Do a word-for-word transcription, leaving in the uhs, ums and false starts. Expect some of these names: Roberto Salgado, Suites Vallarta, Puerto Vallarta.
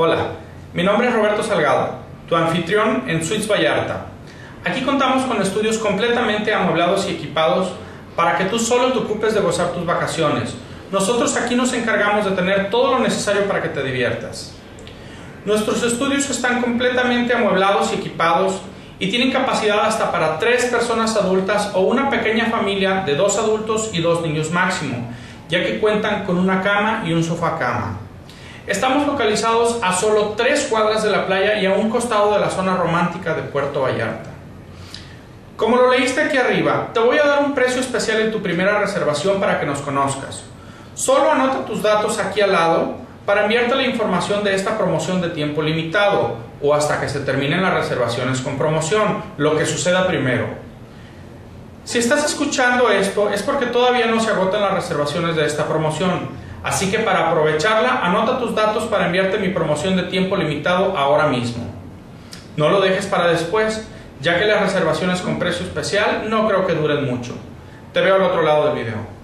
Hola, mi nombre es Roberto Salgado, tu anfitrión en Suites Vallarta. Aquí contamos con estudios completamente amueblados y equipados para que tú solo te ocupes de gozar tus vacaciones. Nosotros aquí nos encargamos de tener todo lo necesario para que te diviertas. Nuestros estudios están completamente amueblados y equipados y tienen capacidad hasta para tres personas adultas o una pequeña familia de dos adultos y dos niños máximo, ya que cuentan con una cama y un sofá cama. Estamos localizados a solo tres cuadras de la playa y a un costado de la zona romántica de Puerto Vallarta. Como lo leíste aquí arriba, te voy a dar un precio especial en tu primera reservación para que nos conozcas. Solo anota tus datos aquí al lado para enviarte la información de esta promoción de tiempo limitado o hasta que se terminen las reservaciones con promoción, lo que suceda primero. Si estás escuchando esto es porque todavía no se agotan las reservaciones de esta promoción. Así que para aprovecharla, anota tus datos para enviarte mi promoción de tiempo limitado ahora mismo. No lo dejes para después, ya que las reservaciones con precio especial no creo que duren mucho. Te veo al otro lado del video.